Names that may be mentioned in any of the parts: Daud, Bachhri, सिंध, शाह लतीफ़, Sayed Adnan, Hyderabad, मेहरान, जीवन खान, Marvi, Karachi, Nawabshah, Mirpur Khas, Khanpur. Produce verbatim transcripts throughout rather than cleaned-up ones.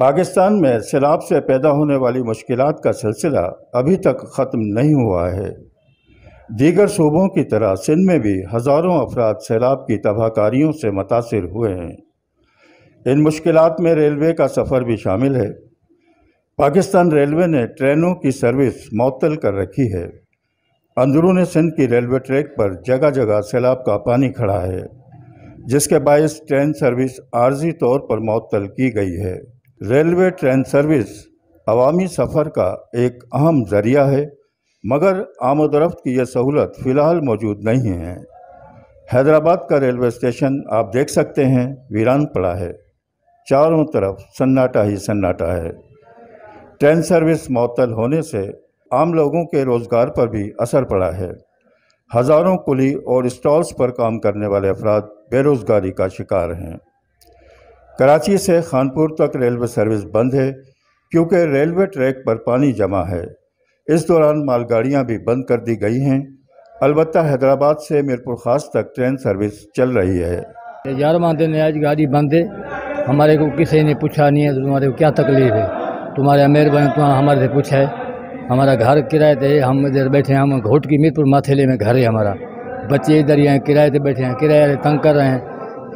पाकिस्तान में सैलाब से पैदा होने वाली मुश्किलात का सिलसिला अभी तक ख़त्म नहीं हुआ है। दीगर सूबों की तरह सिंध में भी हज़ारों अफराद सैलाब की तबाहकारियों से मुतासर हुए हैं। इन मुश्किलात में रेलवे का सफ़र भी शामिल है। पाकिस्तान रेलवे ने ट्रेनों की सर्विस मअतल कर रखी है। अंदरूनी सिंध की रेलवे ट्रैक पर जगह जगह सैलाब का पानी खड़ा है, जिसके बायस ट्रेन सर्विस आर्जी तौर पर मअतल की गई है। रेलवे ट्रेन सर्विस अवामी सफ़र का एक अहम ज़रिया है, मगर आमदोरफ़्त की यह सहूलत फ़िलहाल मौजूद नहीं है। हैदराबाद का रेलवे स्टेशन आप देख सकते हैं, वीरान पड़ा है, चारों तरफ सन्नाटा ही सन्नाटा है। ट्रेन सर्विस मअतल होने से आम लोगों के रोज़गार पर भी असर पड़ा है। हज़ारों कुली और स्टॉल्स पर काम करने वाले अफराद बेरोज़गारी का शिकार हैं। कराची से खानपुर तक रेलवे सर्विस बंद है क्योंकि रेलवे ट्रैक पर पानी जमा है। इस दौरान मालगाड़ियां भी बंद कर दी गई हैं। अलबत्ता हैदराबाद से मीरपुर खास तक ट्रेन सर्विस चल रही है। यार मानते ने आज गाड़ी बंद है, हमारे को किसी ने पूछा नहीं है तुम्हारे को क्या तकलीफ़ है, तुम्हारे अमीर बने तो हमारे से पूछा है। हमारा घर किराए पे, हम इधर बैठे हैं, हम घोट की मीरपुर माथेले में घर है हमारा, बच्चे इधर यहाँ किराए पर बैठे हैं, किराए तंग कर रहे हैं,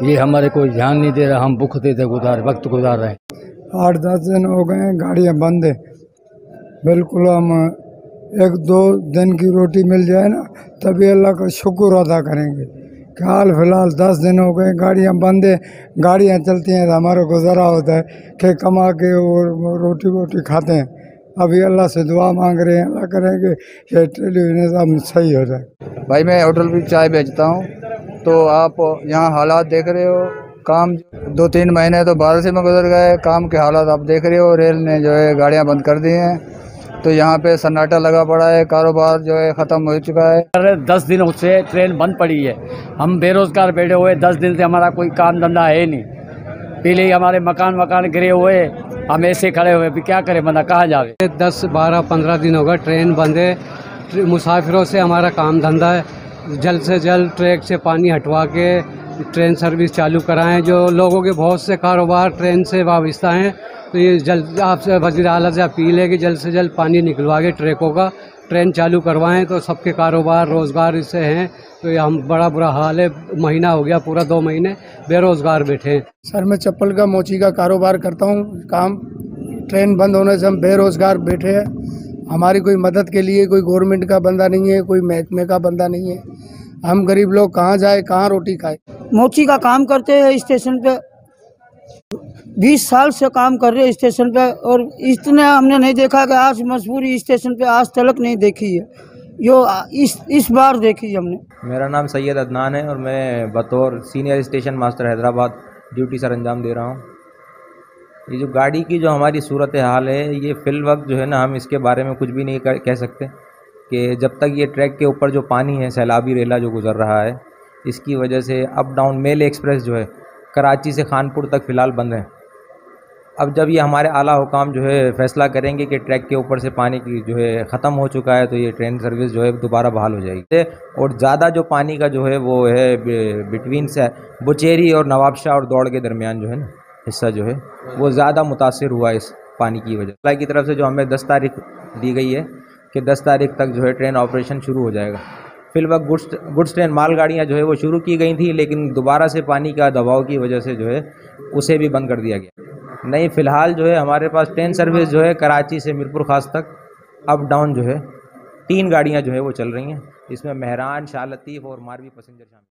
ये हमारे कोई ध्यान नहीं दे रहा, हम भूखते थे गुजार वक्त गुजार रहे हैं। आठ दस दिन हो गए हैं, गाड़ियाँ बंद है बिल्कुल। हम एक दो दिन की रोटी मिल जाए ना तभी अल्लाह का शुक्र अदा करेंगे। हाल फिलहाल दस दिन हो गए गाड़ियाँ बंद है, गाड़ियाँ चलती हैं तो हमारा गुजारा होता है कि कमा के वो रोटी वोटी खाते हैं। अभी अल्लाह से दुआ मांग रहे हैं, अल्लाह करेंगे ये टेलीविजन सही हो जाए। भाई मैं होटल भी चाय बेचता हूँ, तो आप यहाँ हालात देख रहे हो, काम दो तीन महीने तो बारिश में गुजर गए, काम के हालात आप देख रहे हो। रेल ने जो है गाड़ियाँ बंद कर दी हैं, तो यहाँ पे सन्नाटा लगा पड़ा है, कारोबार जो है ख़त्म हो चुका है। अरे दस दिन उससे ट्रेन बंद पड़ी है, हम बेरोज़गार बैठे हुए दस दिन से, हमारा कोई काम धंधा है नहीं। पहले हमारे मकान वकान गिरे हुए, हम ऐसे खड़े हुए, भी क्या करें बंदा कहाँ जावे। दस बारह पंद्रह दिन होगा ट्रेन बंद है, मुसाफिरों से हमारा काम धंधा है। जल्द से जल्द ट्रैक से पानी हटवा के ट्रेन सर्विस चालू कराएं। जो लोगों के बहुत से कारोबार ट्रेन से वाबस्ता हैं, तो ये जल्द आपसे वज़ीर आला से अपील है कि जल्द से जल्द पानी निकलवा के ट्रैकों का ट्रेन चालू करवाएं, तो सबके कारोबार रोज़गार इससे हैं। तो ये हम बड़ा बुरा हाल है, महीना हो गया पूरा, दो महीने बेरोज़गार बैठे हैं। सर मैं चप्पल का मोची का कारोबार करता हूँ, काम ट्रेन बंद होने से हम बेरोज़गार बैठे हैं। हमारी कोई मदद के लिए कोई गवर्नमेंट का बंदा नहीं है, कोई महकमे का बंदा नहीं है। हम गरीब लोग कहाँ जाए, कहाँ रोटी खाए। मोची का काम करते हैं स्टेशन पे, बीस साल से काम कर रहे हैं स्टेशन पे, और इतने हमने नहीं देखा कि आज मजबूरी स्टेशन पे आज तलक नहीं देखी है, जो इस इस बार देखी हमने। मेरा नाम सैयद अदनान है और मैं बतौर senior station master Hyderabad duty सर अंजाम दे रहा हूँ। ये जो गाड़ी की जो हमारी सूरत हाल है, ये फ़िल वक्त जो है ना, हम इसके बारे में कुछ भी नहीं कह सकते कि जब तक ये ट्रैक के ऊपर जो पानी है, सैलाबी रेला जो गुज़र रहा है, इसकी वजह से अप डाउन मेल एक्सप्रेस जो है कराची से खानपुर तक फ़िलहाल बंद है। अब जब ये हमारे आला हुकाम जो है फैसला करेंगे कि ट्रैक के ऊपर से पानी की जो है ख़त्म हो चुका है, तो ये ट्रेन सर्विस जो है दोबारा बहाल हो जाएगी। और ज़्यादा जो पानी का जो है वो है बिटवीन से बचेरी और नवाबशाह और दौड़ के दरमियान जो है ना हिस्सा जो है वो ज़्यादा मुतासर हुआ इस पानी की वजह। अल्लाह की तरफ से जो हमें दस तारीख दी गई है कि दस तारीख तक जो है ट्रेन ऑपरेशन शुरू हो जाएगा। फिलहाल गुड्स गुड्स ट्रेन मालगाड़ियाँ जो है वो शुरू की गई थी, लेकिन दोबारा से पानी का दबाव की वजह से जो है उसे भी बंद कर दिया गया। नहीं, फ़िलहाल जो है हमारे पास ट्रेन सर्विस जो है कराची से मीरपुर खास तक अप डाउन जो है तीन गाड़ियाँ जो है वो चल रही हैं, इसमें मेहरान, शाह लतीफ़ और मारवी पैसेंजर शामिल।